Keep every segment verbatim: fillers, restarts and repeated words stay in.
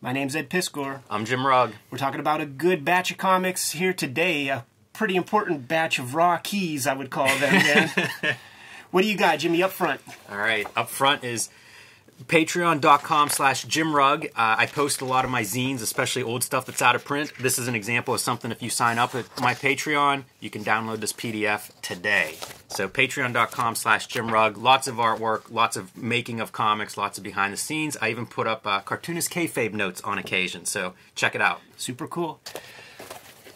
My name's Ed Piskor. I'm Jim Rugg. We're talking about a good batch of comics here today. A pretty important batch of raw keys, I would call them. Again. What do you got, Jimmy, up front? All right, up front is patreon.com slash Jim Rugg. Uh, I post a lot of my zines, especially old stuff that's out of print. This is an example of something. If you sign up at my Patreon, you can download this P D F today. So patreon.com slash Jim Rugg. Lots of artwork, lots of making of comics, lots of behind the scenes. I even put up uh, cartoonist kayfabe notes on occasion, so check it out. Super cool.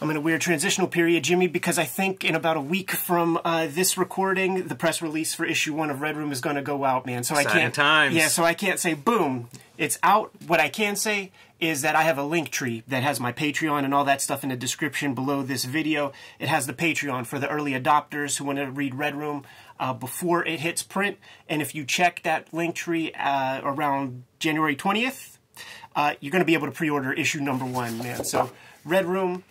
I'm in a weird transitional period, Jimmy, because I think in about a week from uh, this recording, the press release for issue one of Red Room is going to go out, man. So I can't. Times. Yeah, so I can't say boom, it's out. What I can say is that I have a link tree that has my Patreon and all that stuff in the description below this video. It has the Patreon for the early adopters who want to read Red Room uh, before it hits print. And if you check that link tree uh, around January twentieth, uh, you're going to be able to pre-order issue number one, man. So Red Room.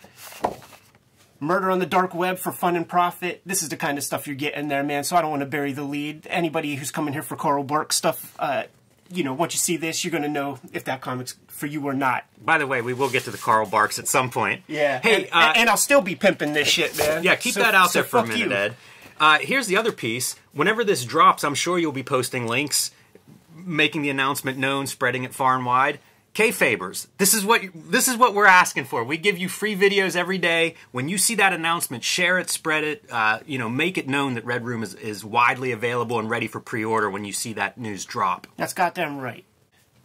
Murder on the dark web for fun and profit. This is the kind of stuff you're getting there, man, so I don't want to bury the lead. Anybody who's coming here for Carl Barks stuff, uh, you know, once you see this, you're going to know if that comic's for you or not. By the way, we will get to the Carl Barks at some point. Yeah. Hey, and, uh, and, and I'll still be pimping this shit, man. Yeah, keep so, that out so there for a minute, you. Ed. Uh, here's the other piece. Whenever this drops, I'm sure you'll be posting links, making the announcement known, spreading it far and wide. Kayfabers, this is what this is what we're asking for. We give you free videos every day. When you see that announcement, share it, spread it. Uh, you know, make it known that Red Room is is widely available and ready for pre-order when you see that news drop. That's goddamn right.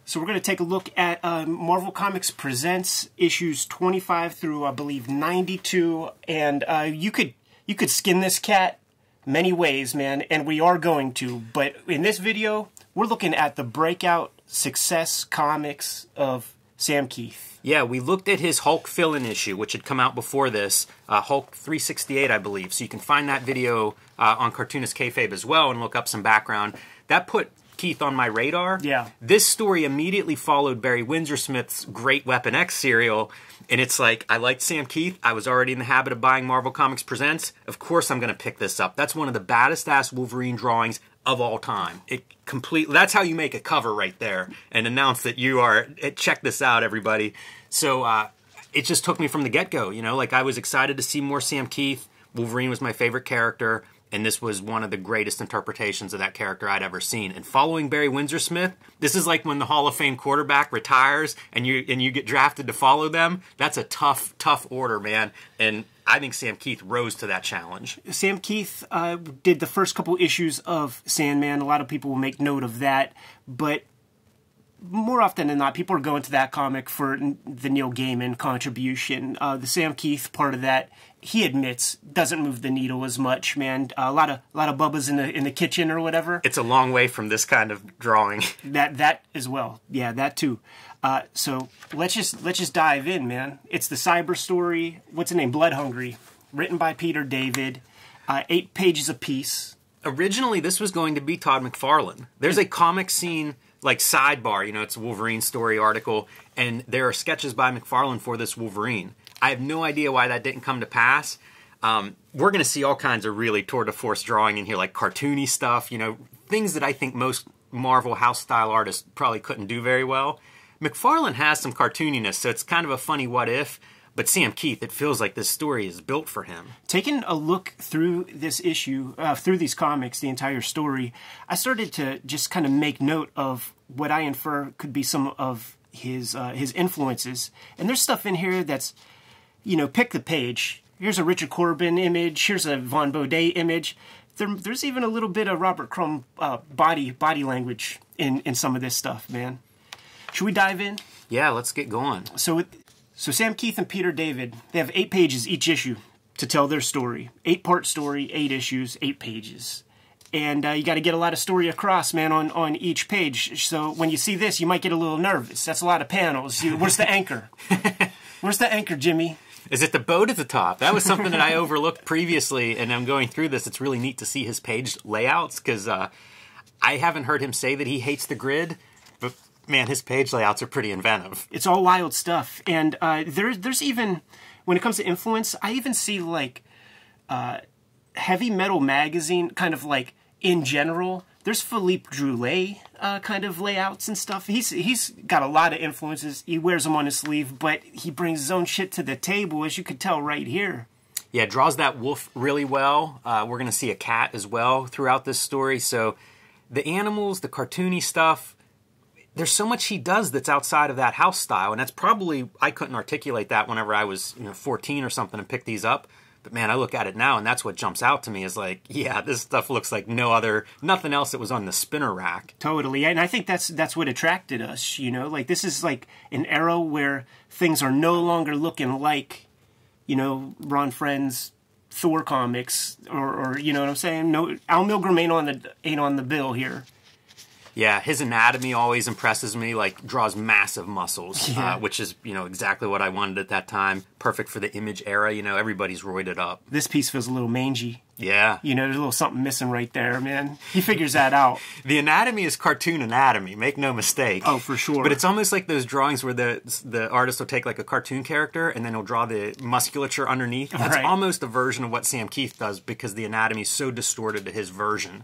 So we're going to take a look at uh, Marvel Comics Presents issues twenty-five through I believe ninety-two, and uh, you could you could skin this cat many ways, man, and we are going to. But in this video, we're looking at the breakout success comics of Sam Kieth. Yeah, we looked at his Hulk fill-in issue, which had come out before this, uh, Hulk three sixty-eight, I believe. So you can find that video uh, on Cartoonist Kayfabe as well and look up some background. That put Kieth on my radar. Yeah. This story immediately followed Barry Windsor-Smith's great Weapon X serial, and it's like, I liked Sam Kieth. I was already in the habit of buying Marvel Comics Presents. Of course I'm going to pick this up. That's one of the baddest-ass Wolverine drawings of all time. It completely, that's how you make a cover right there and announce that you are, check this out, everybody. So uh, it just took me from the get-go, you know, like I was excited to see more Sam Kieth. Wolverine was my favorite character, and this was one of the greatest interpretations of that character I'd ever seen. And following Barry Windsor-Smith, this is like when the Hall of Fame quarterback retires and you and you get drafted to follow them. That's a tough, tough order, man. And I think Sam Kieth rose to that challenge. Sam Kieth uh, did the first couple issues of Sandman. A lot of people will make note of that, but more often than not, people are going to that comic for the Neil Gaiman contribution. Uh, the Sam Kieth part of that, he admits, doesn't move the needle as much, man. Uh, a lot of a lot of Bubba's in the in the kitchen or whatever. It's a long way from this kind of drawing. that that as well, yeah, that too. Uh, so let's just let's just dive in, man. It's the Cyber story. What's the name? Blood Hungry, written by Peter David. Uh, eight pages a piece. Originally, this was going to be Todd McFarlane. There's a Comic Scene, like, sidebar, you know, it's a Wolverine story article, and there are sketches by McFarlane for this Wolverine. I have no idea why that didn't come to pass. Um, we're going to see all kinds of really tour de force drawing in here, like cartoony stuff, you know, things that I think most Marvel house-style artists probably couldn't do very well. McFarlane has some cartooniness, so it's kind of a funny what-if, but Sam Kieth, it feels like this story is built for him. Taking a look through this issue, uh, through these comics, the entire story, I started to just kind of make note of what I infer could be some of his uh, his influences. And there's stuff in here that's, you know, pick the page. Here's a Richard Corben image. Here's a Vaughn Bodē image. There, there's even a little bit of Robert Crumb uh, body body language in, in some of this stuff, man. Should we dive in? Yeah, let's get going. So it, So Sam Kieth and Peter David, they have eight pages each issue to tell their story. Eight-part story, eight issues, eight pages. And uh, you got to get a lot of story across, man, on, on each page. So when you see this, you might get a little nervous. That's a lot of panels. You, where's the anchor? Where's the anchor, Jimmy? Is it the boat at the top? That was something that I overlooked previously, and I'm going through this. It's really neat to see his page layouts because uh, I haven't heard him say that he hates the grid, but man, his page layouts are pretty inventive. It's all wild stuff. And uh, there, there's even, when it comes to influence, I even see, like, uh, Heavy Metal Magazine, kind of, like, in general. There's Philippe Droulet uh, kind of layouts and stuff. He's he's got a lot of influences. He wears them on his sleeve, but he brings his own shit to the table, as you could tell right here. Yeah, draws that wolf really well. Uh, we're going to see a cat as well throughout this story. So the animals, the cartoony stuff, there's so much he does that's outside of that house style. And that's probably, I couldn't articulate that whenever I was, you know, fourteen or something and picked these up. But man, I look at it now and that's what jumps out to me is like, yeah, this stuff looks like no other, nothing else that was on the spinner rack. Totally. And I think that's that's what attracted us, you know? Like, this is like an era where things are no longer looking like, you know, Ron Friend's Thor comics, or, or you know what I'm saying? No, Al Milgrom ain't on the, ain't on the bill here. Yeah, his anatomy always impresses me, like draws massive muscles, yeah. uh, which is, you know, exactly what I wanted at that time. Perfect for the Image era, you know, everybody's roided up. This piece feels a little mangy. Yeah. You know, there's a little something missing right there, man. He figures that out. The anatomy is cartoon anatomy, make no mistake. Oh, for sure. But it's almost like those drawings where the the artist will take like a cartoon character and then he'll draw the musculature underneath. That's right. Almost a version of what Sam Kieth does because the anatomy is so distorted to his version.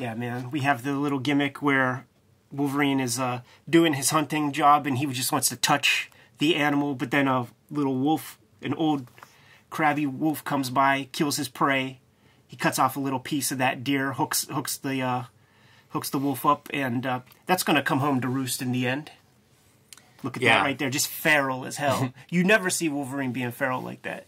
Yeah, man. We have the little gimmick where Wolverine is uh, doing his hunting job and he just wants to touch the animal, but then a little wolf, an old crabby wolf comes by, kills his prey. He cuts off a little piece of that deer, hooks hooks the uh, hooks the wolf up, and uh, that's going to come home to roost in the end. Look at yeah. that right there. Just feral as hell. You never see Wolverine being feral like that.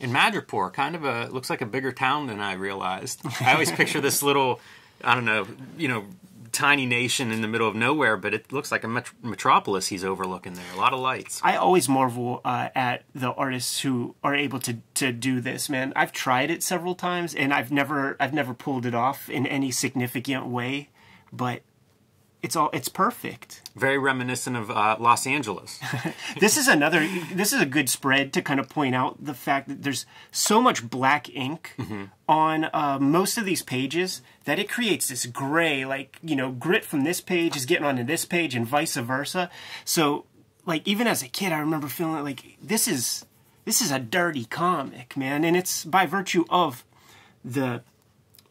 In Madripoor, kind of a, looks like a bigger town than I realized. I always picture this little... I don't know, you know, tiny nation in the middle of nowhere, but it looks like a met metropolis he's overlooking there. A lot of lights. I always marvel uh, at the artists who are able to to do this, man. I've tried it several times, and I've never I've never pulled it off in any significant way, but it's all it's perfect. Very reminiscent of uh, Los Angeles. This is another. This is a good spread to kind of point out the fact that there's so much black ink mm-hmm. on uh, most of these pages that it creates this gray, like, you know, grit from this page is getting onto this page and vice versa. So, like, even as a kid, I remember feeling like this is this is a dirty comic, man, and it's by virtue of the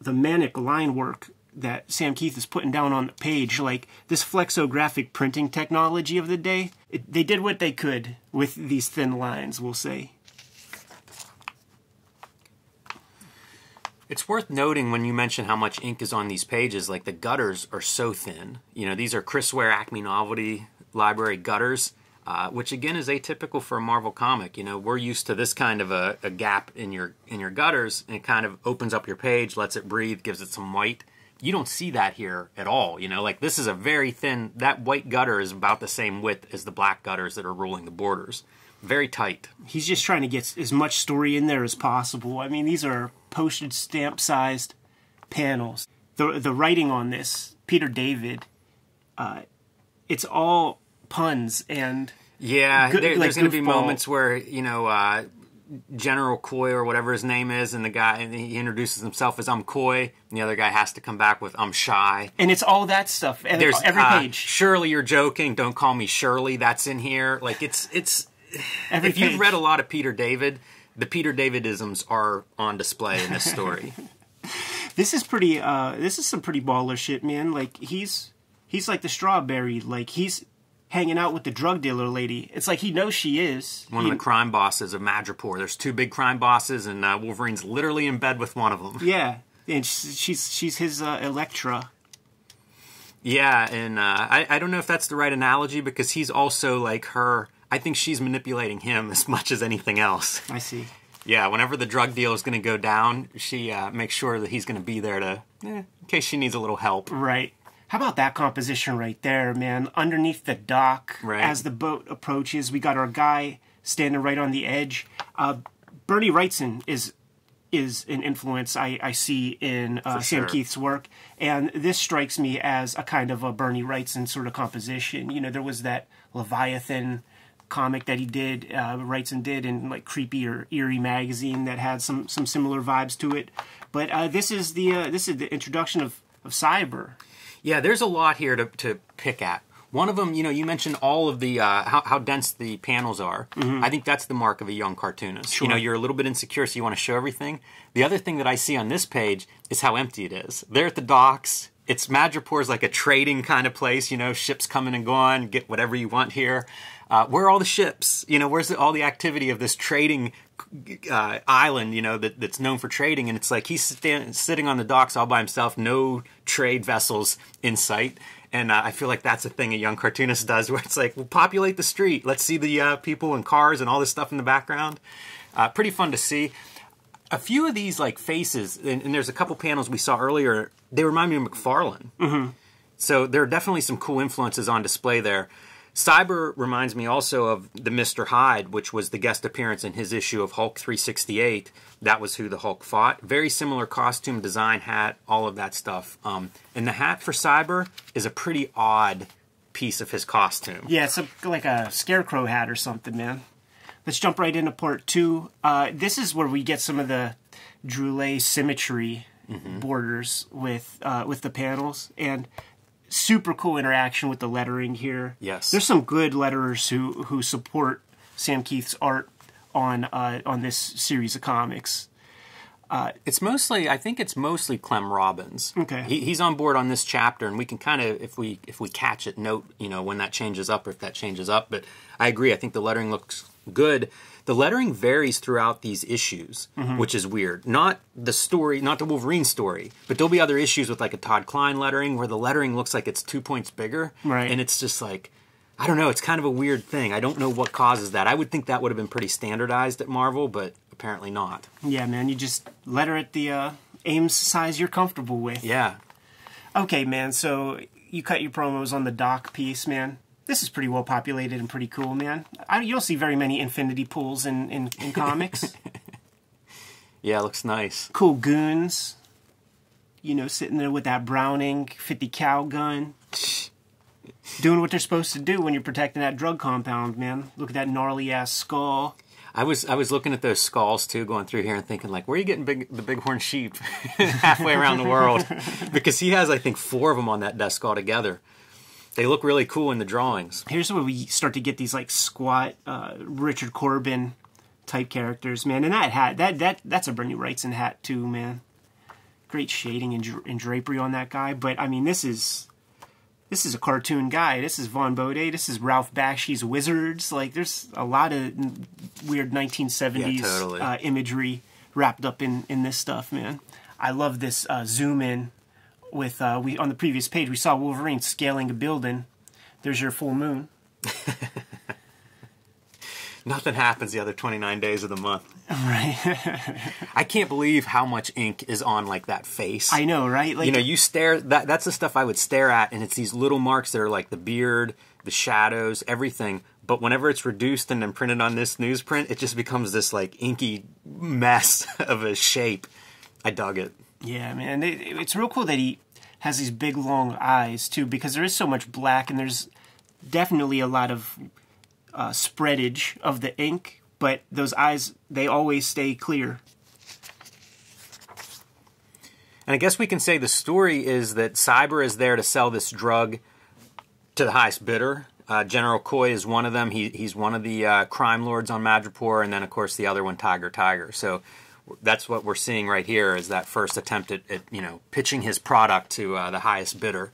the manic line work that Sam Kieth is putting down on the page, like this flexographic printing technology of the day. It, they did what they could with these thin lines, we'll say. It's worth noting when you mention how much ink is on these pages, like the gutters are so thin. You know, these are Chris Ware Acme Novelty Library gutters, uh, which again is atypical for a Marvel comic. You know, we're used to this kind of a, a gap in your, in your gutters, and it kind of opens up your page, lets it breathe, gives it some white. You don't see that here at all, you know, like this is a very thin, that white gutter is about the same width as the black gutters that are ruling the borders. Very tight. He's just trying to get as much story in there as possible. I mean, these are postage stamp sized panels. The, the writing on this, Peter David, uh, it's all puns and... Yeah, good, there, like there's going to be moments where, you know... Uh, General Coy or whatever his name is, and the guy, and he introduces himself as I'm Coy, and the other guy has to come back with I'm Shy, and it's all that stuff. And there's every uh, page. Surely you're joking. Don't call me Shirley. That's in here. Like it's it's. Every if page. You've read a lot of Peter David, the Peter Davidisms are on display in this story. This is pretty. Uh, this is some pretty baller shit, man. Like he's he's like the strawberry. Like he's. Hanging out with the drug dealer lady. It's like he knows she is. One he, of the crime bosses of Madripoor. There's two big crime bosses, and uh, Wolverine's literally in bed with one of them. Yeah, and she's she's his uh, Elektra. Yeah, and uh, I, I don't know if that's the right analogy, because he's also like her. I think she's manipulating him as much as anything else. I see. Yeah, whenever the drug deal is going to go down, she uh, makes sure that he's going to be there to, eh, in case she needs a little help. Right. How about that composition right there, man? Underneath the dock, right. As the boat approaches, we got our guy standing right on the edge. Uh, Bernie Wrightson is is an influence I, I see in uh, Sam sure. Kieth's work, and this strikes me as a kind of a Bernie Wrightson sort of composition. You know, there was that Leviathan comic that he did, uh, Wrightson did in like Creepy or Eerie magazine that had some some similar vibes to it. But uh, this is the uh, this is the introduction of of Cyber. Yeah, there's a lot here to, to pick at. One of them, you know, you mentioned all of the, uh, how, how dense the panels are. Mm-hmm. I think that's the mark of a young cartoonist. Sure. You know, you're a little bit insecure, so you want to show everything. The other thing that I see on this page is how empty it is. They're at the docks. It's Madripoor's like a trading kind of place, you know, ships coming and going, get whatever you want here. Uh, where are all the ships? You know, where's the, all the activity of this trading uh, island, you know, that, that's known for trading? And it's like he's stand, sitting on the docks all by himself, no trade vessels in sight. And uh, I feel like that's a thing a young cartoonist does, where it's like, we'll populate the street. Let's see the uh, people and cars and all this stuff in the background. Uh, pretty fun to see. A few of these, like, faces, and, and there's a couple panels we saw earlier, they remind me of McFarlane. Mm-hmm. So there are definitely some cool influences on display there. Cyber reminds me also of the Mister Hyde, which was the guest appearance in his issue of Hulk three sixty-eight. That was who the Hulk fought. Very similar costume, design, hat, all of that stuff. Um, and the hat for Cyber is a pretty odd piece of his costume. Yeah, it's a, like a scarecrow hat or something, man. Let's jump right into part two. Uh, this is where we get some of the Droulé symmetry mm-hmm. borders with uh, with the panels. And super cool interaction with the lettering here. Yes. There's some good letterers who, who support Sam Kieth's art on uh, on this series of comics. Uh, it's mostly, I think it's mostly Clem Robbins. Okay. He, he's on board on this chapter, and we can kind of, if we if we catch it, note, you know, when that changes up or if that changes up. But I agree. I think the lettering looks good. The lettering varies throughout these issues, mm-hmm. which is weird. Not the story, not the Wolverine story, but there'll be other issues with like a Todd Klein lettering where the lettering looks like it's two points bigger. Right. And it's just like, I don't know, it's kind of a weird thing. I don't know what causes that. I would think that would have been pretty standardized at Marvel, but apparently not. Yeah, man, you just letter at the uh, Ames size you're comfortable with. Yeah. Okay, man, so you cut your promos on the dock piece, man. This is pretty well populated and pretty cool, man. I, you don't see very many infinity pools in, in, in comics. Yeah, it looks nice. Cool goons, you know, sitting there with that Browning fifty cal gun. Doing what they're supposed to do when you're protecting that drug compound, man. Look at that gnarly-ass skull. I was I was looking at those skulls, too, going through here and thinking, like, where are you getting big, the bighorn sheep halfway around the world? Because he has, I think, four of them on that death skull together. They look really cool in the drawings. Here's where we start to get these, like, squat uh, Richard Corben type characters, man. And that hat, that that that's a Bernie Wrightson hat, too, man. Great shading and, dra and drapery on that guy. But, I mean, this is... This is a cartoon guy. This is Vaughn Bodē. This is Ralph Bakshi's Wizards. Like, there's a lot of weird nineteen seventies yeah, totally. uh, imagery wrapped up in, in this stuff, man. I love this uh, zoom in with, uh, we on the previous page, we saw Wolverine scaling a building. There's your full moon. Nothing happens the other twenty-nine days of the month. Right. I can't believe how much ink is on, like, that face. I know, right? Like, you know, you stare... That, that's the stuff I would stare at, and it's these little marks that are, like, the beard, the shadows, everything. But whenever it's reduced and then printed on this newsprint, it just becomes this, like, inky mess of a shape. I dug it. Yeah, man. It, it's real cool that he has these big, long eyes, too, because there is so much black, and there's definitely a lot of... Uh, spreadage of the ink, but those eyes, they always stay clear. And I guess we can say the story is that Cyber is there to sell this drug to the highest bidder. Uh, General Coy is one of them. He, he's one of the uh, crime lords on Madripoor, and then, of course, the other one, Tiger Tiger. So that's what we're seeing right here is that first attempt at, at you know, pitching his product to uh, the highest bidder.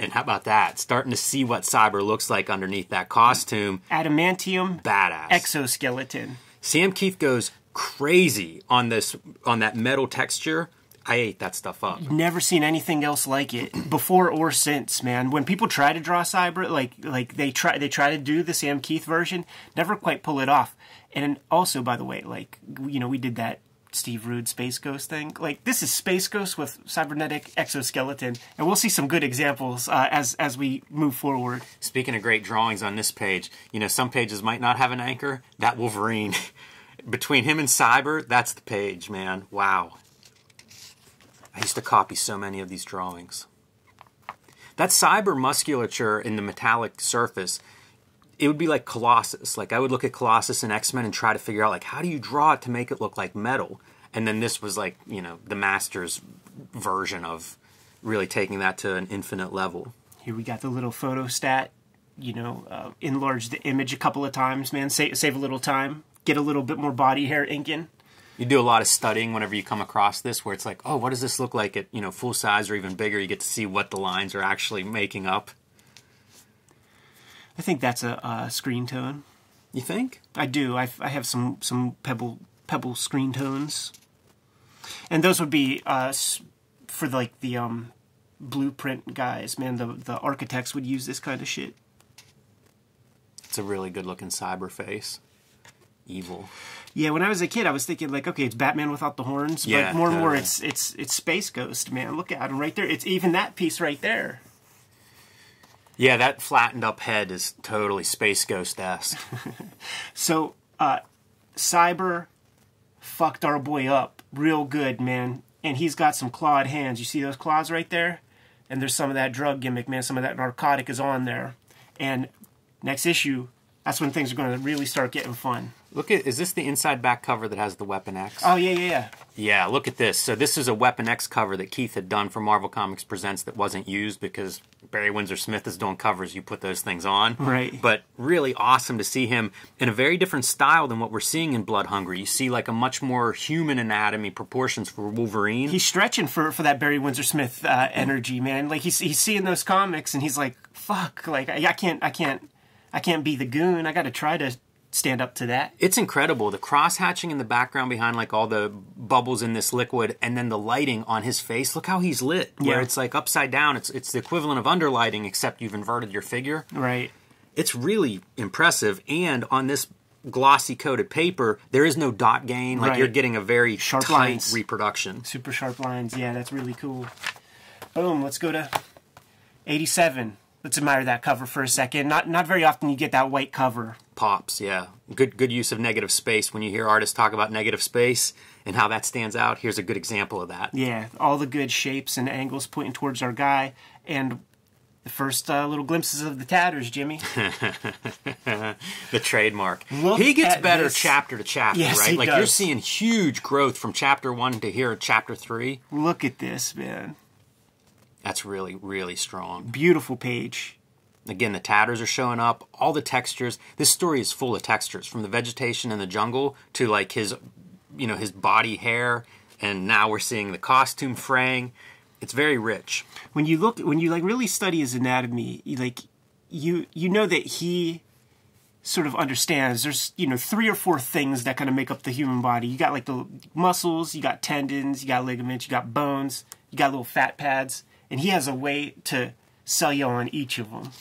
And how about that? Starting to see what Cyber looks like underneath that costume. Adamantium. Badass. Exoskeleton. Sam Kieth goes crazy on this on that metal texture. I ate that stuff up. Never seen anything else like it before or since, man. When people try to draw Cyber, like like they try they try to do the Sam Kieth version, never quite pull it off. And also, by the way, like you know, we did that Steve Rude Space Ghost thing. Like, this is Space Ghost with cybernetic exoskeleton, and we'll see some good examples uh, as as we move forward. Speaking of great drawings on this page, you know, some pages might not have an anchor. That Wolverine, between him and Cyber, that's the page, man. Wow. I used to copy so many of these drawings. That Cyber musculature in the metallic surface, it would be like Colossus. Like, I would look at Colossus and X-Men and try to figure out, like, how do you draw it to make it look like metal? And then this was, like, you know, the master's version of really taking that to an infinite level. Here we got the little photostat you know, uh, enlarge the image a couple of times, man. Save, save a little time. Get a little bit more body hair inking. You do a lot of studying whenever you come across this, where it's like, oh, what does this look like at, you know, full size or even bigger? You get to see what the lines are actually making up. I think that's a, a screen tone. You think? I do. I, I have some some pebble pebble screen tones, and those would be uh, for like the um, blueprint guys. Man, the the architects would use this kind of shit. It's a really good looking cyber face. Evil. Yeah, when I was a kid, I was thinking like, okay, it's Batman without the horns, but yeah, more and totally. more, it's it's it's Space Ghost, man. Look at him right there. It's even that piece right there. Yeah, that flattened up head is totally Space Ghost-esque. So, uh, Cyber fucked our boy up real good, man. And he's got some clawed hands. You see those claws right there? And there's some of that drug gimmick, man. Some of that narcotic is on there. And next issue, that's when things are going to really start getting fun. Look at, is this the inside back cover that has the Weapon X? Oh, yeah, yeah, yeah. Yeah, look at this. So this is a Weapon X cover that Kieth had done for Marvel Comics Presents that wasn't used because Barry Windsor-Smith is doing covers. You put those things on. Right. But really awesome to see him in a very different style than what we're seeing in Blood Hungry. You see like a much more human anatomy proportions for Wolverine. He's stretching for, for that Barry Windsor-Smith uh, energy, man. Like he's, he's seeing those comics and he's like, fuck, like I, I can't, I can't, I can't be the goon. I got to try to stand up to that. It's incredible. The cross-hatching in the background behind like all the bubbles in this liquid, and then the lighting on his face. Look how he's lit. Yeah. Where it's like upside down. It's it's the equivalent of underlighting, except you've inverted your figure. Right. It's really impressive. And on this glossy coated paper, there is no dot gain. Like right. You're getting a very sharp tight lines. reproduction. Super sharp lines. Yeah, that's really cool. Boom. Let's go to eighty-seven. Let's admire that cover for a second. Not not very often you get that white cover. Pops, yeah. Good good use of negative space. When you hear artists talk about negative space and how that stands out, here's a good example of that. Yeah, all the good shapes and angles pointing towards our guy. And the first uh, little glimpses of the tatters, Jimmy. The trademark. Look he gets better this. chapter to chapter, yes, right? He like does. You're seeing huge growth from chapter one to here, chapter three. Look at this, man. That's really, really strong. Beautiful page. Again, the tatters are showing up, all the textures. This story is full of textures, from the vegetation in the jungle to like his, you know, his body hair, and now we're seeing the costume fraying. It's very rich. When you look, when you like really study his anatomy, you, like you you know that he sort of understands there's, you know, three or four things that kind of make up the human body. You got like the muscles, you got tendons, you got ligaments, you got bones, you got little fat pads. And he has a way to sell you on each of them.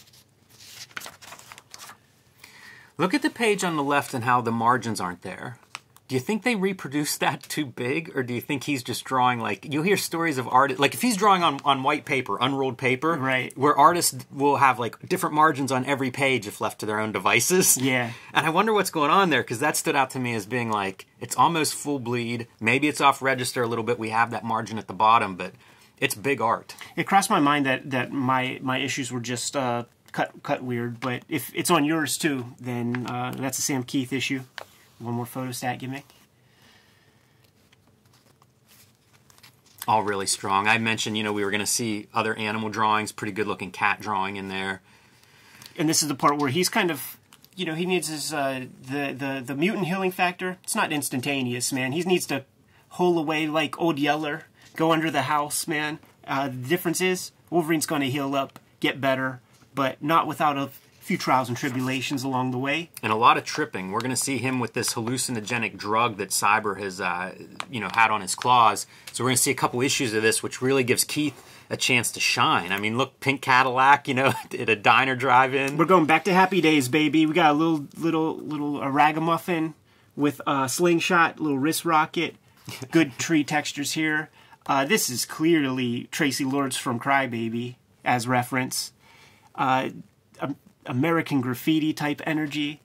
Look at the page on the left and how the margins aren't there. Do you think they reproduced that too big? Or do you think he's just drawing like... You'll hear stories of artists... Like if he's drawing on, on white paper, unrolled paper... Right. Where artists will have like different margins on every page if left to their own devices. Yeah. And I wonder what's going on there, because that stood out to me as being like... It's almost full bleed. Maybe it's off register a little bit. We have that margin at the bottom, but... It's big art. It crossed my mind that, that my, my issues were just uh, cut cut weird, but if it's on yours too, then uh, that's a Sam Kieth issue. One more photostat gimmick. All really strong. I mentioned, you know, we were going to see other animal drawings, pretty good-looking cat drawing in there. And this is the part where he's kind of... You know, he needs his uh, the, the, the mutant healing factor. It's not instantaneous, man. He needs to hole away like Old Yeller. Go under the house, man. Uh, the difference is Wolverine's going to heal up, get better, but not without a few trials and tribulations along the way. And a lot of tripping. We're going to see him with this hallucinogenic drug that Cyber has, uh, you know, had on his claws. So we're going to see a couple issues of this, which really gives Kieth a chance to shine. I mean, look, pink Cadillac, you know, at a diner drive-in. We're going back to Happy Days, baby. We got a little, little, little uh, ragamuffin with a slingshot, little wrist rocket. Good tree textures here. Uh, this is clearly Tracy Lords from Crybaby as reference. Uh, American Graffiti type energy.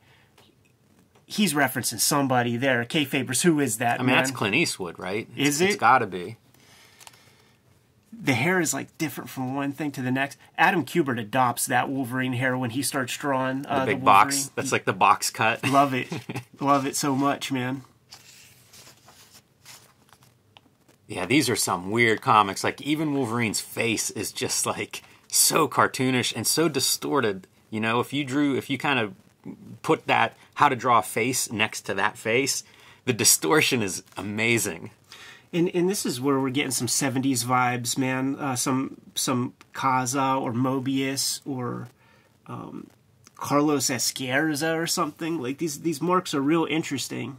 He's referencing somebody there. Kayfabers, who is that? I mean, man? That's Clint Eastwood, right? Is it's, it? It's got to be. The hair is like different from one thing to the next. Adam Kubert adopts that Wolverine hair when he starts drawing uh, the big the box. That's like the box cut. Love it. Love it so much, man. Yeah, these are some weird comics. Like, even Wolverine's face is just, like, so cartoonish and so distorted You know, if you drew, if you kind of put that how to draw a face next to that face, the distortion is amazing. And and this is where we're getting some seventies vibes, man. Uh, some some Kaza or Mœbius or um, Carlos Esquerza or something. Like these these marks are real interesting,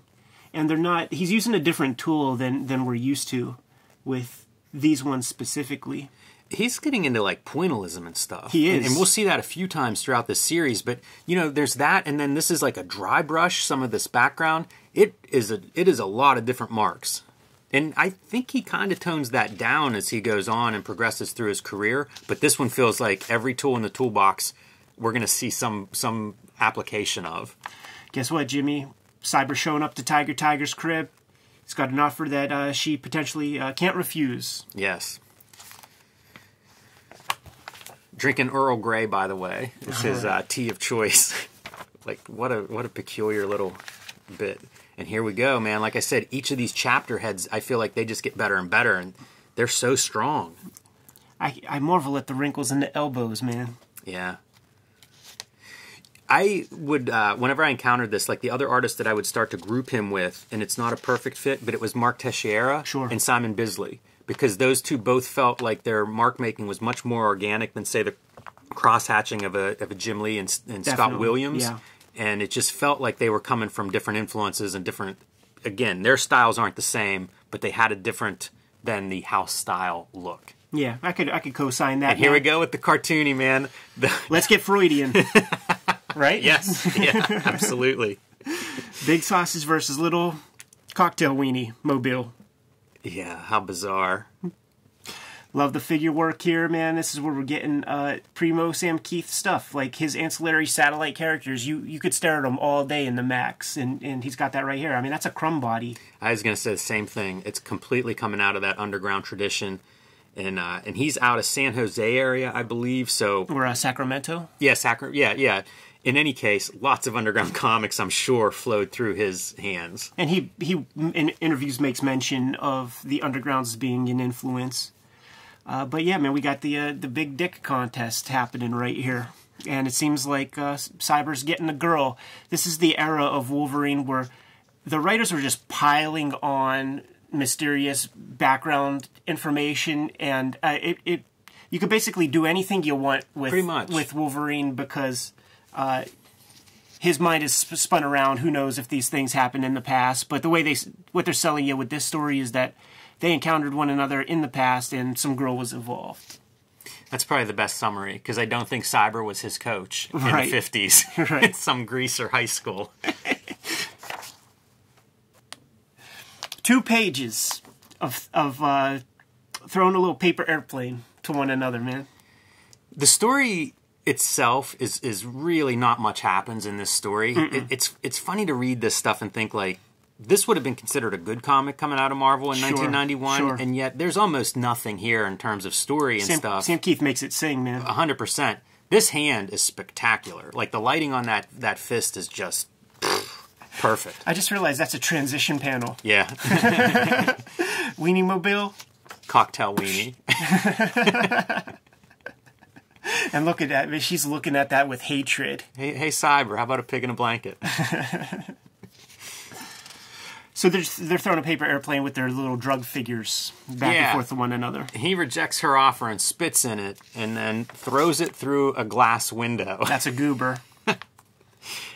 and they're not. He's using a different tool than than we're used to with these ones specifically. He's getting into like pointillism and stuff. He is, and, and we'll see that a few times throughout this series. But you know, there's that, and then this is like a dry brush. Some of this background, it is a it is a lot of different marks. And I think he kind of tones that down as he goes on and progresses through his career. But this one feels like every tool in the toolbox, we're going to see some some application of. Guess what, Jimmy? Cyber showing up to Tiger Tiger's crib. He's got an offer that uh, she potentially uh, can't refuse. Yes. Drinking Earl Grey, by the way. It's his uh, tea of choice. Like, what a what a peculiar little bit. And here we go, man. Like I said, each of these chapter heads, I feel like they just get better and better, and they're so strong. I, I marvel at the wrinkles and the elbows, man. Yeah. I would, uh, whenever I encountered this, like the other artist that I would start to group him with, and it's not a perfect fit, but it was Mark Teixeira sure. and Simon Bisley, because those two both felt like their mark-making was much more organic than, say, the cross-hatching of a, of a Jim Lee and, and Scott Williams. Yeah. And it just felt like they were coming from different influences and different, again, their styles aren't the same, but they had a different than the house style look. Yeah, I could I could co-sign that. And here man. we go with the cartoony, man. The Let's get Freudian. Right? Yes. Yeah, absolutely. Big sausage versus little cocktail weenie, Mobile. Yeah, how bizarre. Love the figure work here, man. This is where we're getting uh, primo Sam Kieth stuff, like his ancillary satellite characters. You you could stare at them all day in the Max, and, and he's got that right here. I mean, that's a Crumb body. I was going to say the same thing. It's completely coming out of that underground tradition, and uh, and he's out of San Jose area, I believe. So or uh, Sacramento. Yeah, Sacra Yeah, yeah. In any case, lots of underground comics, I'm sure, flowed through his hands. And he he in interviews makes mention of the undergrounds being an influence. Uh, but yeah, man, we got the uh, the big dick contest happening right here, and it seems like uh, Cyber's getting a girl. This is the era of Wolverine where the writers were just piling on mysterious background information, and uh, it it you could basically do anything you want with pretty much with Wolverine because uh, his mind is sp spun around. Who knows if these things happened in the past? But the way they what they're selling you with this story is that they encountered one another in the past, and some girl was involved. That's probably the best summary, because I don't think Cyber was his coach right. in the fifties. Right. Some greaser high school. Two pages of, of uh, throwing a little paper airplane to one another, man. The story itself is, is really not much happens in this story. Mm-mm. It, it's, it's funny to read this stuff and think, like, this would have been considered a good comic coming out of Marvel in sure, nineteen ninety-one, sure. and yet there's almost nothing here in terms of story and Sam, stuff. Sam Kieth makes it sing, man. one hundred percent. This hand is spectacular. Like, the lighting on that, that fist is just pff, perfect. I just realized that's a transition panel. Yeah. Weenie Mobile. Cocktail Weenie. And look at that. She's looking at that with hatred. Hey, hey Cyber, how about a pig in a blanket? So they're, they're throwing a paper airplane with their little drug figures back yeah. and forth to one another. He rejects her offer and spits in it and then throws it through a glass window. That's a goober.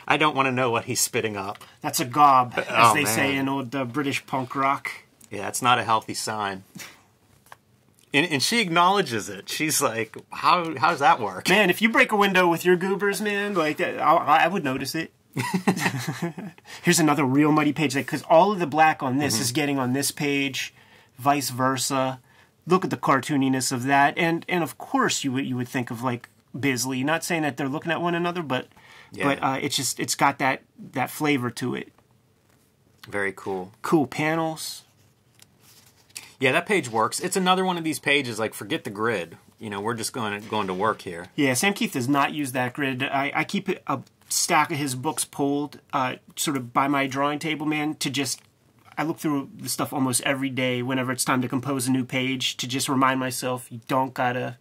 I don't want to know what he's spitting up. That's a gob, but, as oh, they man. say in old uh, British punk rock. Yeah, it's not a healthy sign. And, and she acknowledges it. She's like, how, how does that work? Man, if you break a window with your goobers, man, like I, I would notice it. Here's another real muddy page, like because all of the black on this mm-hmm. is getting on this page, vice versa. Look at the cartooniness of that, and and of course you would you would think of like Bisley. Not saying that they're looking at one another, but yeah. but uh, it's just it's got that that flavor to it. Very cool. Cool panels. Yeah, that page works. It's another one of these pages like forget the grid. You know, we're just going to, going to work here. Yeah, Sam Kieth does not use that grid. I I keep it up. Stack of his books pulled uh sort of by my drawing table, man, to just I look through the stuff almost every day whenever it's time to compose a new page to just remind myself you don't gotta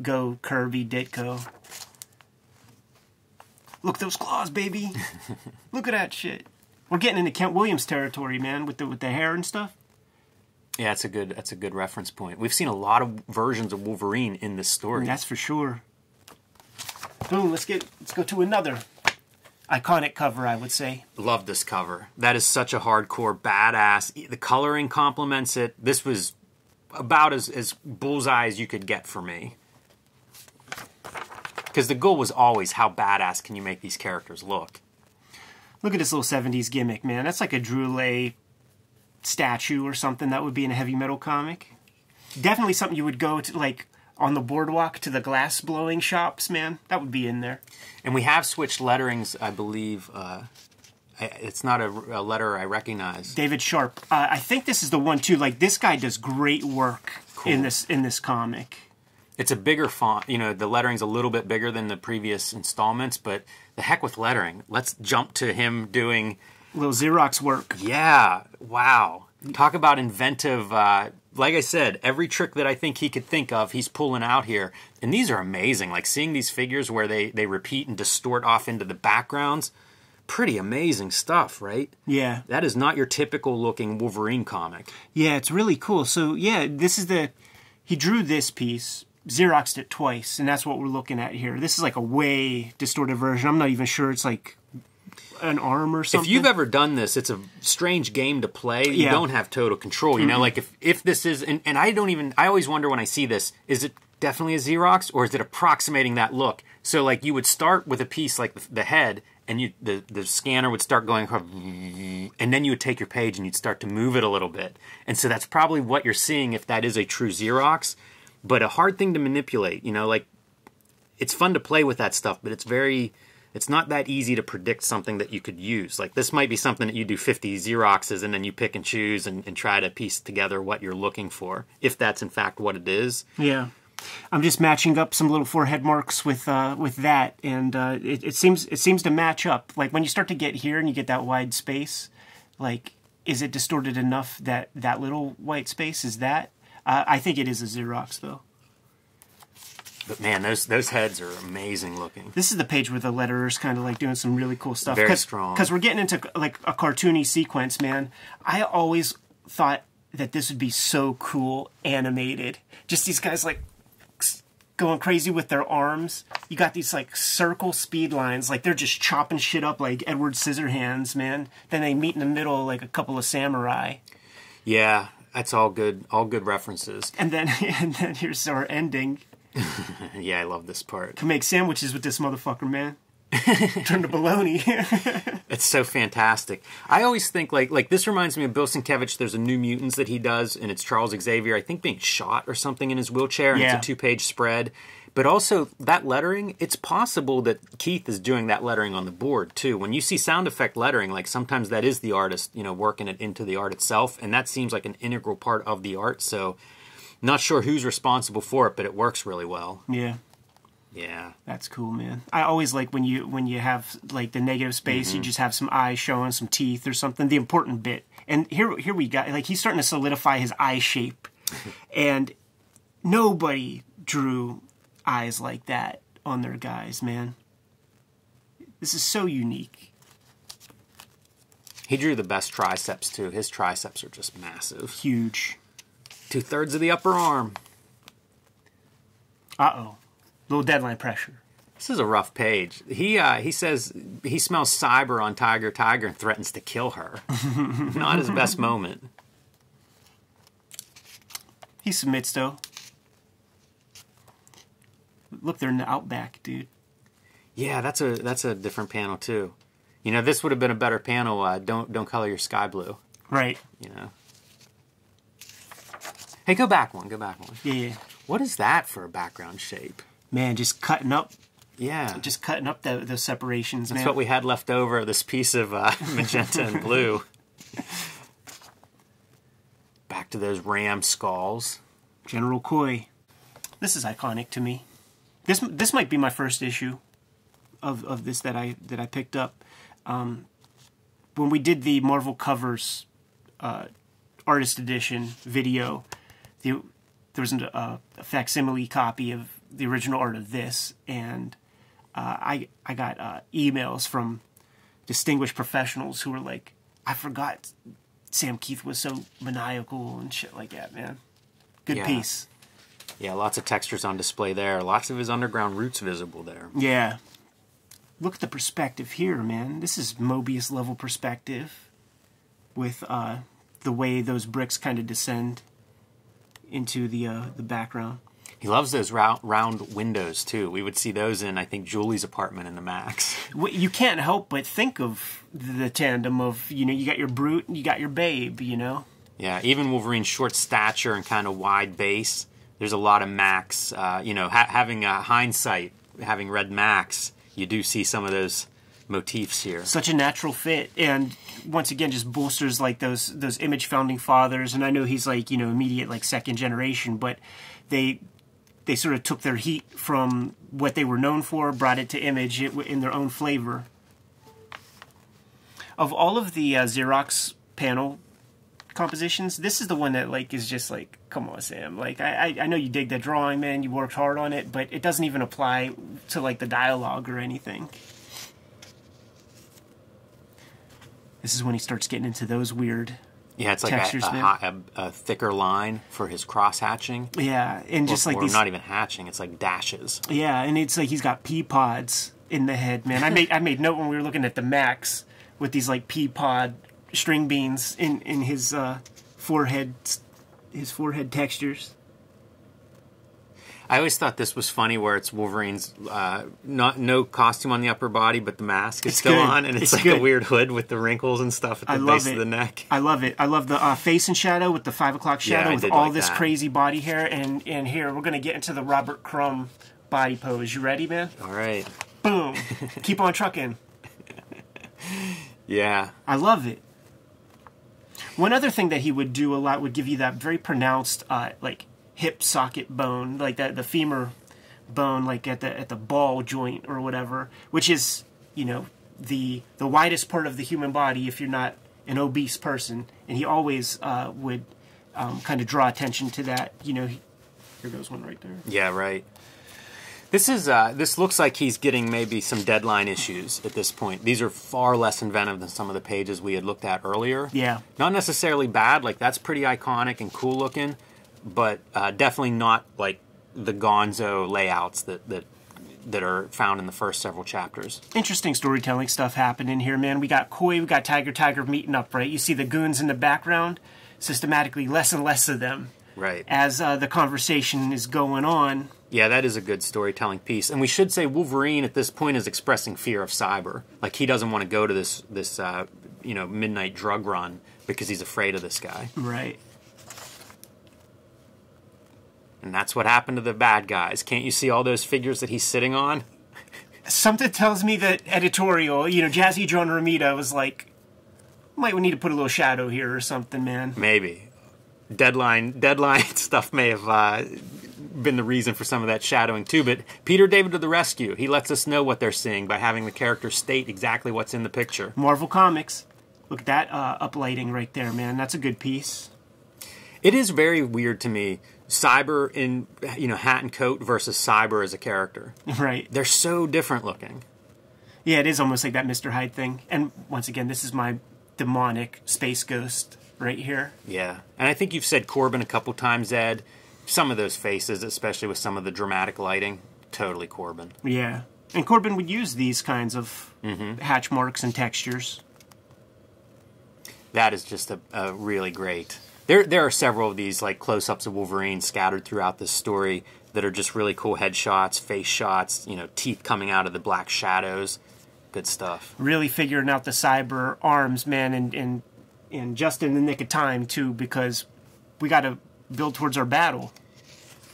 go curvy Ditko. Look those claws, baby. Look at that shit. We're getting into Kent Williams territory, man, with the with the hair and stuff. Yeah, that's a good that's a good reference point. We've seen a lot of versions of Wolverine in this story. That's for sure. Boom, let's get let's go to another iconic cover, I would say. Love this cover. That is such a hardcore badass. The coloring complements it. This was about as, as bullseye as you could get for me. Because the goal was always, how badass can you make these characters look? Look at this little seventies gimmick, man. That's like a Droulé statue or something that would be in a heavy metal comic. Definitely something you would go to, like, on the boardwalk to the glass-blowing shops, man. That would be in there. And we have switched letterings, I believe. Uh, it's not a, a letter I recognize. David Sharp. Uh, I think this is the one, too. Like, this guy does great work cool. in this in this comic. It's a bigger font. You know, the lettering's a little bit bigger than the previous installments, but the heck with lettering. Let's jump to him doing... a little Xerox work. Yeah. Wow. Talk about inventive... Uh, like I said, every trick that I think he could think of, he's pulling out here. And these are amazing. Like, seeing these figures where they, they repeat and distort off into the backgrounds. Pretty amazing stuff, right? Yeah. That is not your typical-looking Wolverine comic. Yeah, it's really cool. So, yeah, this is the... He drew this piece... Xeroxed it twice, and that's what we're looking at here. This is like a way distorted version. I'm not even sure it's like an arm or something. If you've ever done this, it's a strange game to play. You yeah. don't have total control. You mm-hmm. know, like if, if this is, and, and I don't even, I always wonder when I see this, is it definitely a Xerox or is it approximating that look? So like you would start with a piece like the, the head and you, the, the scanner would start going, and then you would take your page and you'd start to move it a little bit. And so that's probably what you're seeing if that is a true Xerox. But a hard thing to manipulate, you know, like, it's fun to play with that stuff, but it's very, it's not that easy to predict something that you could use. Like, this might be something that you do fifty Xeroxes and then you pick and choose and, and try to piece together what you're looking for, if that's in fact what it is. Yeah. I'm just matching up some little forehead marks with uh, with that, and uh, it, it seems it seems to match up. Like, when you start to get here and you get that wide space, like, is it distorted enough that that little white space is that? Uh, I think it is a Xerox, though. But, man, those those heads are amazing looking. This is the page where the letterer's kind of, like, doing some really cool stuff. Very Cause, strong. Because we're getting into, like, a cartoony sequence, man. I always thought that this would be so cool animated. Just these guys, like, going crazy with their arms. You got these, like, circle speed lines. Like, they're just chopping shit up like Edward Scissorhands, man. Then they meet in the middle like a couple of samurai. Yeah. That's all good, all good references. And then, and then here's our ending. Yeah, I love this part. Can make sandwiches with this motherfucker, man. Turn to bologna. It's so fantastic. I always think, like, like this reminds me of Bill Sienkiewicz. There's a New Mutants that he does, and it's Charles Xavier, I think, being shot or something in his wheelchair, and yeah. it's a two-page spread. But also, that lettering, it's possible that Keith is doing that lettering on the board, too. When you see sound effect lettering, like, sometimes that is the artist, you know, working it into the art itself, and that seems like an integral part of the art, so not sure who's responsible for it, but it works really well. Yeah. Yeah. That's cool, man. I always like when you when you have, like, the negative space, mm-hmm. you just have some eyes showing, some teeth or something, the important bit. And here, here we got, like, he's starting to solidify his eye shape, and nobody drew... eyes like that on their guys, man. This is so unique. He drew the best triceps, too. His triceps are just massive. Huge. Two-thirds of the upper arm. Uh-oh. Little deadline pressure. This is a rough page. He uh, he says he smells Cyber on Tiger Tiger and threatens to kill her. Not his best moment. He submits, though. Look, they're in the outback, dude. Yeah, that's a that's a different panel too. You know, this would have been a better panel. Uh, don't don't color your sky blue. Right. You know. Hey, go back one. Go back one. Yeah. yeah. What is that for a background shape? Man, just cutting up. Yeah. Just cutting up the the separations. That's man. what we had left over. This piece of uh, magenta and blue. Back to those ram skulls. General Coy. This is iconic to me. This this might be my first issue of of this that I that I picked up. Um, when we did the Marvel Covers uh, Artist Edition video, the, there was an, uh, a facsimile copy of the original art of this, and uh, I I got uh, emails from distinguished professionals who were like, I forgot Sam Kieth was so maniacal and shit like that, man. Good yeah. piece. Yeah, lots of textures on display there. Lots of his underground roots visible there. Yeah. Look at the perspective here, man. This is Mœbius level perspective with uh, the way those bricks kind of descend into the uh, the background. He loves those round, round windows, too. We would see those in, I think, Julie's apartment in the Max. Well, you can't help but think of the tandem of, you know, you got your brute and you got your babe, you know? Yeah, even Wolverine's short stature and kind of wide base, there's a lot of Max. Uh, you know, ha having a hindsight, having read Max, you do see some of those motifs here. Such a natural fit. And once again, just bolsters, like, those, those image founding fathers. And I know he's, like, you know, immediate, like, second generation, but they... They sort of took their heat from what they were known for, brought it to Image in their own flavor. Of all of the uh, Xerox panel compositions, this is the one that like is just like, come on, Sam. Like I, I know you dig that drawing, man. You worked hard on it, but it doesn't even apply to like the dialogue or anything. This is when he starts getting into those weird. Yeah, it's like textures, a, a, a, a thicker line for his cross hatching. Yeah, and or, just like or these, not even hatching; it's like dashes. Yeah, and it's like he's got pea pods in the head, man. I made I made note when we were looking at the Max with these like pea pod string beans in in his uh, forehead, his forehead textures. I always thought this was funny, where it's Wolverine's uh, not no costume on the upper body, but the mask is it's still good. on, and it's, it's like good. a weird hood with the wrinkles and stuff at the I love base it. of the neck. I love it. I love the uh, face and shadow with the five o'clock shadow yeah, with all like this that. crazy body hair. And and here we're gonna get into the Robert Crumb body pose. You ready, man? All right. Boom. Keep on trucking. Yeah. I love it. One other thing that he would do a lot would give you that very pronounced uh, like. hip socket bone, like that, the femur bone, like at the at the ball joint or whatever, which is, you know, the the widest part of the human body if you're not an obese person. And he always uh, would um, kind of draw attention to that. You know, he, here goes one right there. Yeah, right. This is uh, this looks like he's getting maybe some deadline issues at this point. These are far less inventive than some of the pages we had looked at earlier. Yeah, not necessarily bad. Like that's pretty iconic and cool looking. But uh, definitely not like the gonzo layouts that, that that are found in the first several chapters. Interesting storytelling stuff happened in here, man. We got Coy, we got Tiger Tiger meeting up, right? You see the goons in the background, systematically less and less of them. Right. As uh, the conversation is going on. Yeah, that is a good storytelling piece. And we should say Wolverine at this point is expressing fear of Cyber. Like he doesn't want to go to this, this uh, you know, midnight drug run because he's afraid of this guy. Right. And that's what happened to the bad guys. Can't you see all those figures that he's sitting on? Something tells me that editorial, you know, Jazzy John Romita was like, might we need to put a little shadow here or something, man. Maybe. Deadline deadline stuff may have uh, been the reason for some of that shadowing, too. But Peter David to the rescue. He lets us know what they're seeing by having the character state exactly what's in the picture. Marvel Comics. Look at that uh, uplighting right there, man. That's a good piece. It is very weird to me. Cyber in, you know, hat and coat versus Cyber as a character. Right. They're so different looking. Yeah, it is almost like that Mister Hyde thing. And once again, this is my demonic Space Ghost right here. Yeah. And I think you've said Corben a couple times, Ed. Some of those faces, especially with some of the dramatic lighting, totally Corben. Yeah. And Corben would use these kinds of mm-hmm. hatch marks and textures. That is just a, a really great... There, there are several of these like close-ups of Wolverine scattered throughout this story that are just really cool headshots, face shots, you know, teeth coming out of the black shadows. Good stuff. Really figuring out the Cyber arms, man, and, and, and just in the nick of time, too, because we got to build towards our battle.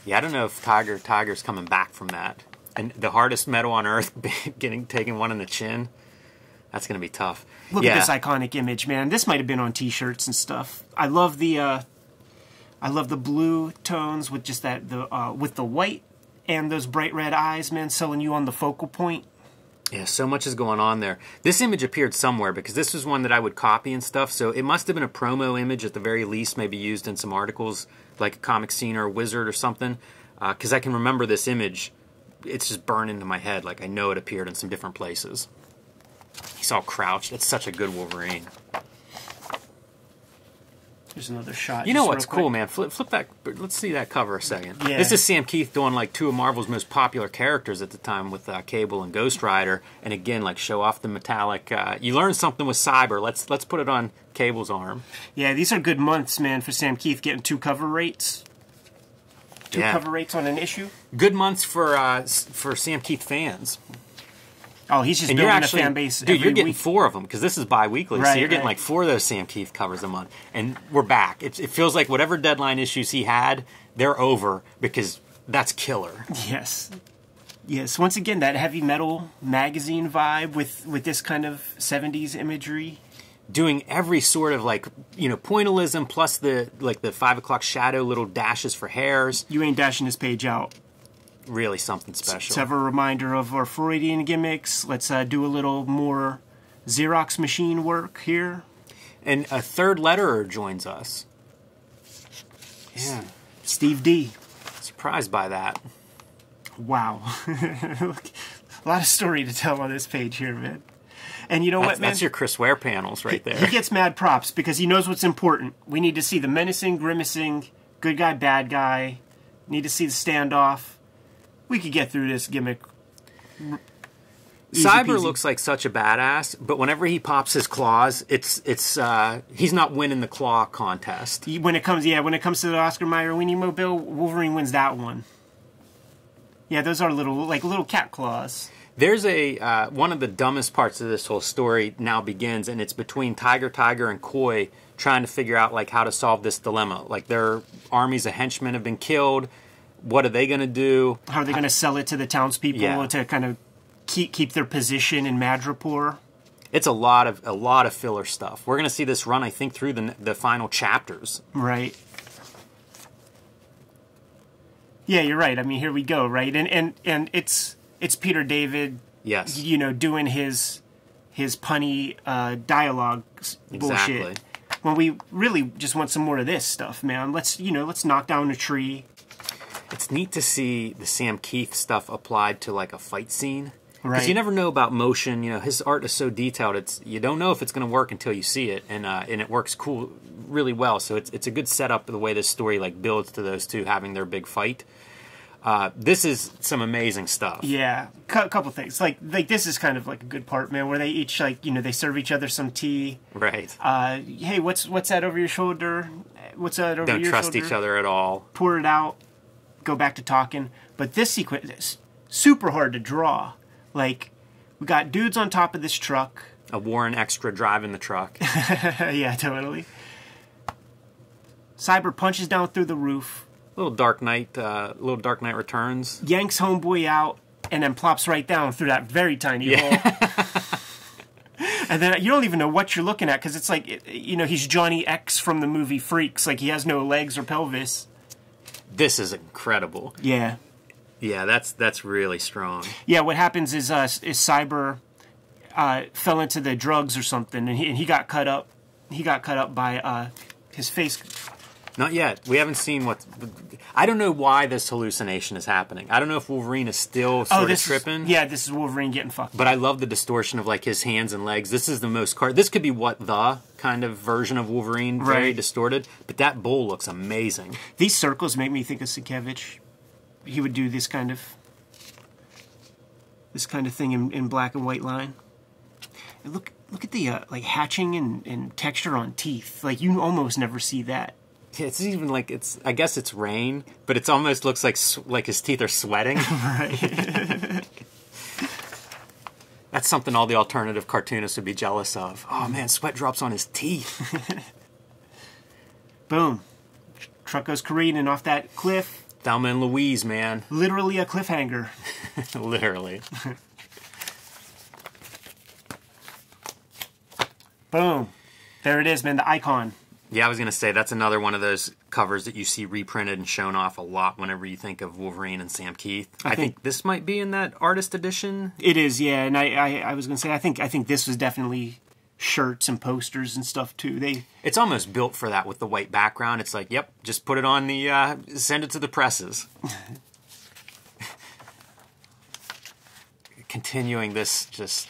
Yeah, I don't know if Tiger Tiger's coming back from that. And the hardest metal on Earth, getting taking one in the chin. That's going to be tough. Look yeah. at this iconic image, man. This might have been on T-shirts and stuff. I love the, uh, I love the blue tones with just that the uh, with the white and those bright red eyes, man, selling you on the focal point. Yeah, so much is going on there. This image appeared somewhere because this was one that I would copy and stuff. So it must have been a promo image at the very least, maybe used in some articles like a Comic Scene or a Wizard or something, because uh, I can remember this image it's just burned into my head. Like, I know it appeared in some different places. He's all crouched. That's such a good Wolverine. There's another shot. You know what's cool, man? Flip, flip back. Let's see that cover a second. Yeah. This is Sam Kieth doing like two of Marvel's most popular characters at the time with uh, Cable and Ghost Rider, and again, like show off the metallic. Uh, you learn something with Cyber. Let's let's put it on Cable's arm. Yeah, these are good months, man, for Sam Kieth getting two cover rates. Two yeah. cover rates on an issue. Good months for uh, for Sam Kieth fans. Oh, he's just and building you're actually, a fan base Dude, every you're getting week. four of them, because this is bi-weekly, right, so you're getting right. like four of those Sam Kieth covers a month. And we're back. It, it feels like whatever deadline issues he had, they're over, because that's killer. Yes. Yes, once again, that heavy metal magazine vibe with, with this kind of seventies imagery. Doing every sort of, like, you know, pointillism, plus the, like, the five o'clock shadow little dashes for hairs. You ain't dashing this page out. Really something special. Let's have a reminder of our Freudian gimmicks. Let's uh, do a little more Xerox machine work here. And a third letterer joins us. Yeah. Steve D. Surprised by that. Wow. Look, a lot of story to tell on this page here, man. And you know that's, what, man? That's your Chris Ware panels right there. He, he gets mad props because he knows what's important. We need to see the menacing, grimacing, good guy, bad guy. Need to see the standoff. We could get through this gimmick. Easy Cyber peasy. Looks like such a badass, but whenever he pops his claws, it's it's uh, he's not winning the claw contest. When it comes, yeah, when it comes to the Oscar Mayer Winnie Mobile, Wolverine wins that one. Yeah, those are little like little cat claws. There's a uh, one of the dumbest parts of this whole story now begins, and it's between Tiger Tiger and Coy trying to figure out like how to solve this dilemma. Like their armies of henchmen have been killed. What are they going to do? How are they going to sell it to the townspeople yeah. to kind of keep keep their position in Madripoor? It's a lot of a lot of filler stuff. We're going to see this run, I think, through the the final chapters. Right. Yeah, you're right. I mean, here we go. Right, and and and it's it's Peter David. Yes. You know, doing his his punny uh, dialogue exactly. bullshit. When we really just want some more of this stuff, man. Let's you know, let's knock down a tree. It's neat to see the Sam Kieth stuff applied to like a fight scene. Right. Because you never know about motion. You know, his art is so detailed. It's you don't know if it's going to work until you see it, and uh, and it works cool, really well. So it's it's a good setup the way this story like builds to those two having their big fight. Uh, this is some amazing stuff. Yeah, a couple things. Like like this is kind of like a good part, man, where they each like you know they serve each other some tea. Right. Uh, hey, what's what's that over your shoulder? What's that over don't your shoulder? Don't trust each other at all. Pour it out. Go back to talking, but this sequence is super hard to draw. Like, we got dudes on top of this truck. A Warren Extra driving the truck. Yeah, totally. Cyber punches down through the roof. Little Dark Knight, uh, little Dark Knight Returns. Yanks Homeboy out and then plops right down through that very tiny yeah. hole. And then you don't even know what you're looking at because it's like, you know, he's Johnny X from the movie Freaks. Like, he has no legs or pelvis. This is incredible. Yeah, yeah, that's that's really strong. Yeah, what happens is uh, is Cyber uh, fell into the drugs or something, and he and he got cut up. He got cut up by uh, his face. Not yet. We haven't seen what. I don't know why this hallucination is happening. I don't know if Wolverine is still sort oh, this of tripping. Is, yeah, this is Wolverine getting fucked. But I love the distortion of like his hands and legs. This is the most car. This could be what the kind of version of Wolverine, right. very distorted. But that bull looks amazing. These circles make me think of Sienkiewicz. He would do this kind of this kind of thing in, in black and white line. And look, look at the uh, like hatching and, and texture on teeth. Like you almost never see that. It's even like it's. I guess it's rain, but it almost looks like like his teeth are sweating. Right. That's something all the alternative cartoonists would be jealous of. Oh man, sweat drops on his teeth. Boom, truck goes careening off that cliff. Thelma and Louise, man. Literally a cliffhanger. Literally. Boom, there it is, man. The icon. Yeah, I was going to say, that's another one of those covers that you see reprinted and shown off a lot whenever you think of Wolverine and Sam Kieth. I, I think, think this might be in that artist edition. It is, yeah. And I, I, I was going to say, I think I think this was definitely shirts and posters and stuff, too. They It's almost built for that with the white background. It's like, yep, just put it on the, uh, send it to the presses. continuing this just...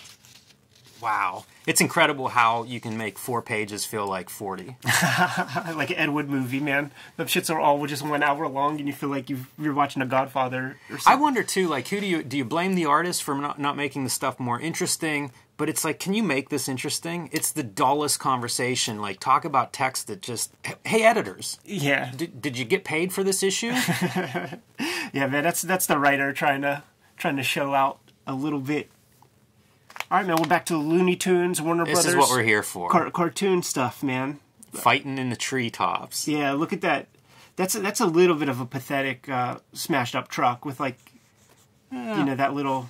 Wow. It's incredible how you can make four pages feel like forty. Like an Ed Wood movie, man. The shits are all just one hour long, and you feel like you've, you're watching a Godfather or something. I wonder, too, like, who do you... Do you blame the artist for not, not making the stuff more interesting? But it's like, can you make this interesting? It's the dullest conversation. Like, talk about text that just... Hey, editors. Yeah. Did, did you get paid for this issue? Yeah, man, that's, that's the writer trying to, trying to show out a little bit. All right, man, we're back to the Looney Tunes, Warner Brothers. This is what we're here for. Car cartoon stuff, man. Fighting in the treetops. Yeah, look at that. That's a, that's a little bit of a pathetic uh, smashed-up truck with, like, yeah. you know, that little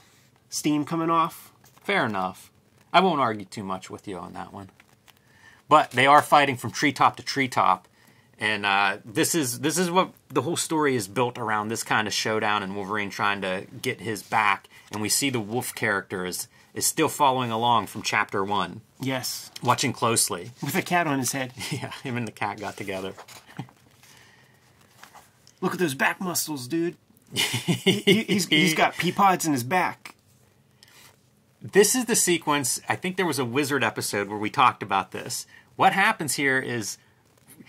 steam coming off. Fair enough. I won't argue too much with you on that one. But they are fighting from treetop to treetop. And uh, this is this is what the whole story is built around, this kind of showdown and Wolverine trying to get his back. And we see the Wolf character is, is still following along from chapter one. Yes. Watching closely. With a cat on his head. Yeah, him and the cat got together. Look at those back muscles, dude. he, he's, he's got pea pods in his back. This is the sequence. I think there was a Wizard episode where we talked about this. What happens here is...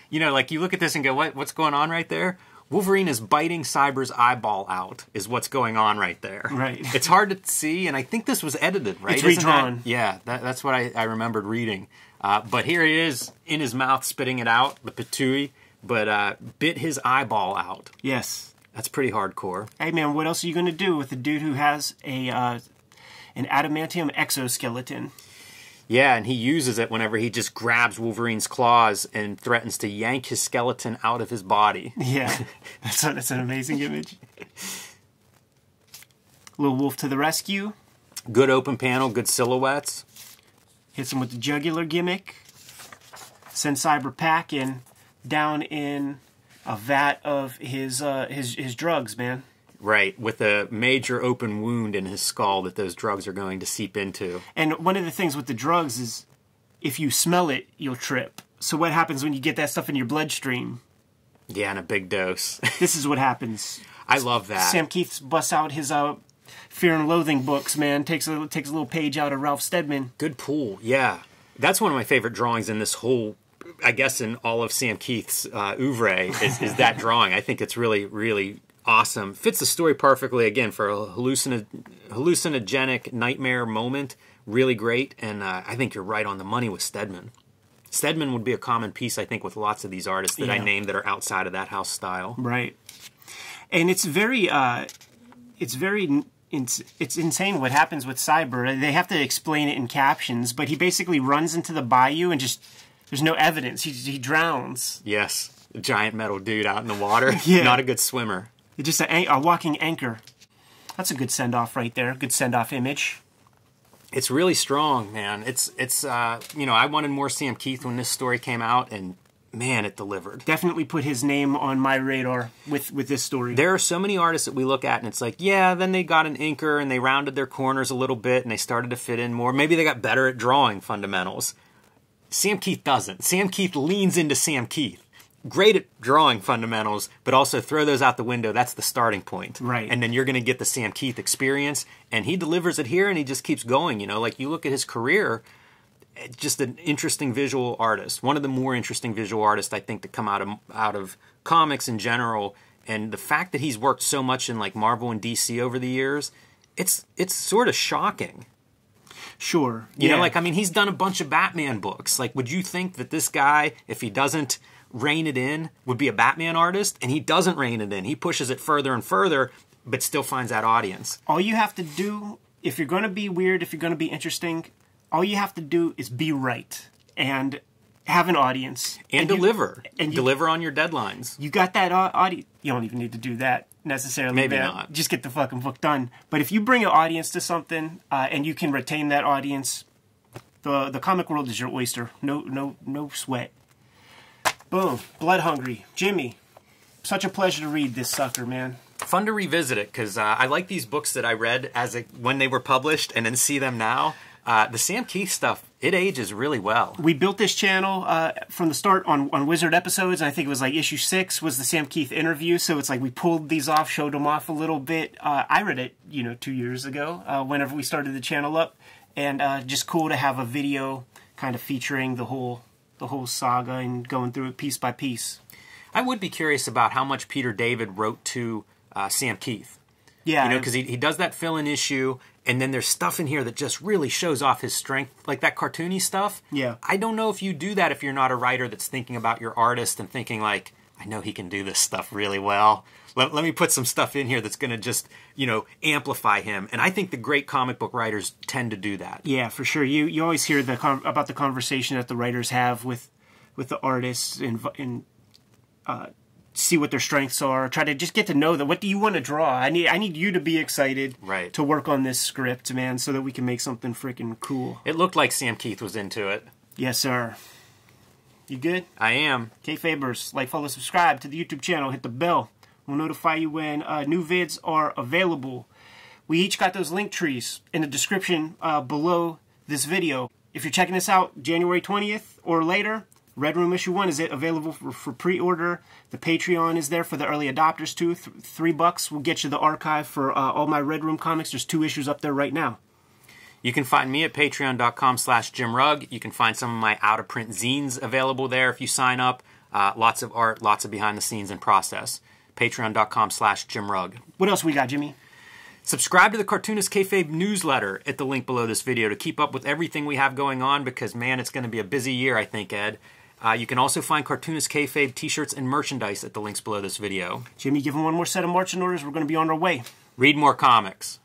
You know, like, you look at this and go, what, what's going on right there? Wolverine is biting Cyber's eyeball out, is what's going on right there. Right. It's hard to see, and I think this was edited, right? It's redrawn. That, yeah, that, that's what I, I remembered reading. Uh, but here he is, in his mouth, spitting it out, the patooey, but uh, bit his eyeball out. Yes. That's pretty hardcore. Hey, man, what else are you going to do with a dude who has a uh, an adamantium exoskeleton? Yeah, and he uses it whenever he just grabs Wolverine's claws and threatens to yank his skeleton out of his body. Yeah, that's, a, that's an amazing image. Little Wolf to the rescue. Good open panel, good silhouettes. Hits him with the jugular gimmick. Sends Cyber packing down in a vat of his, uh, his, his drugs, man. Right, with a major open wound in his skull that those drugs are going to seep into. And one of the things with the drugs is if you smell it, you'll trip. So what happens when you get that stuff in your bloodstream? Yeah, in a big dose. This is what happens. I love that. Sam Kieth busts out his uh, Fear and Loathing books, man. Takes a, takes a little page out of Ralph Steadman. Good pull, yeah. That's one of my favorite drawings in this whole... I guess in all of Sam Kieth's uh, oeuvre is, is that drawing. I think it's really, really... awesome. Fits the story perfectly, again, for a hallucin hallucinogenic nightmare moment. Really great, and uh, I think you're right on the money with Steadman. Steadman would be a common piece, I think, with lots of these artists that yeah. I named that are outside of that house style. Right. And it's very, uh, it's very, it's, it's insane what happens with Cyber. They have to explain it in captions, but he basically runs into the bayou and just, there's no evidence. He, he drowns. Yes. A giant metal dude out in the water. Yeah. Not a good swimmer. Just a, a walking anchor. That's a good send-off right there. Good send-off image. It's really strong, man. It's, it's uh, you know, I wanted more Sam Kieth when this story came out, and man, it delivered. Definitely put his name on my radar with, with this story. There are so many artists that we look at, and it's like, yeah, then they got an inker, and they rounded their corners a little bit, and they started to fit in more. Maybe they got better at drawing fundamentals. Sam Kieth doesn't. Sam Kieth leans into Sam Kieth. Great at drawing fundamentals, but also throw those out the window. That's the starting point. Right. And then you're going to get the Sam Kieth experience, and he delivers it here, and he just keeps going. You know, like, you look at his career, just an interesting visual artist. One of the more interesting visual artists, I think, to come out of, out of comics in general. And the fact that he's worked so much in, like, Marvel and D C over the years, it's, it's sort of shocking. Sure. You yeah. know, like, I mean, he's done a bunch of Batman books. Like, would you think that this guy, if he doesn't rein it in, would be a Batman artist? And he doesn't rein it in. He pushes it further and further, but still finds that audience. All you have to do, if you're going to be weird, if you're going to be interesting, all you have to do is be right and have an audience. And, and deliver. You, and you, deliver on your deadlines. You got that audience. You don't even need to do that necessarily. Maybe man. not. Just get the fucking book done. But if you bring an audience to something uh, and you can retain that audience, the the comic world is your oyster. No, no, no sweat. Boom. Blood Hungry. Jimmy, such a pleasure to read this sucker, man. Fun to revisit it, because uh, I like these books that I read as a, when they were published and then see them now. Uh, the Sam Kieth stuff It ages really well. We built this channel uh, from the start on, on Wizard episodes, and I think it was like issue six was the Sam Kieth interview, so it's like we pulled these off, showed them off a little bit. Uh, I read it, you know, two years ago, uh, whenever we started the channel up, and uh, just cool to have a video kind of featuring the whole, the whole saga and going through it piece by piece. I would be curious about how much Peter David wrote to uh, Sam Kieth. Yeah. You know, because he, he does that fill-in issue, and then there's stuff in here that just really shows off his strength, like that cartoony stuff. Yeah. I don't know if you do that if you're not a writer that's thinking about your artist and thinking like, I know he can do this stuff really well. Let, let me put some stuff in here that's going to just, you know, amplify him. And I think the great comic book writers tend to do that. Yeah, for sure. You you always hear the com about the conversation that the writers have with with the artists and, and uh, see what their strengths are. Try to just get to know them. What do you want to draw? I need I need you to be excited right. to work on this script, man, so that we can make something freaking cool. It looked like Sam Kieth was into it. Yes, sir. You good? I am. K-Fabers, like, follow, subscribe to the YouTube channel. Hit the bell. We'll notify you when uh, new vids are available. We each got those link trees in the description uh, below this video. If you're checking this out January twentieth or later, Red Room Issue one is it available for, for pre-order. The Patreon is there for the early adopters, too. Th three bucks will get you the archive for uh, all my Red Room comics. There's two issues up there right now. You can find me at patreon.com slash Jim Rugg. You can find some of my out-of-print zines available there if you sign up. Uh, lots of art, lots of behind-the-scenes and process. Patreon.com slash Jim Rugg. What else we got, Jimmy? Subscribe to the Cartoonist Kayfabe newsletter at the link below this video to keep up with everything we have going on because, man, it's going to be a busy year, I think, Ed. Uh, you can also find Cartoonist Kayfabe t-shirts and merchandise at the links below this video. Jimmy, give them one more set of marching orders. We're going to be on our way. Read more comics.